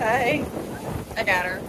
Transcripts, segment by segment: Hi. I got her.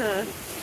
Huh.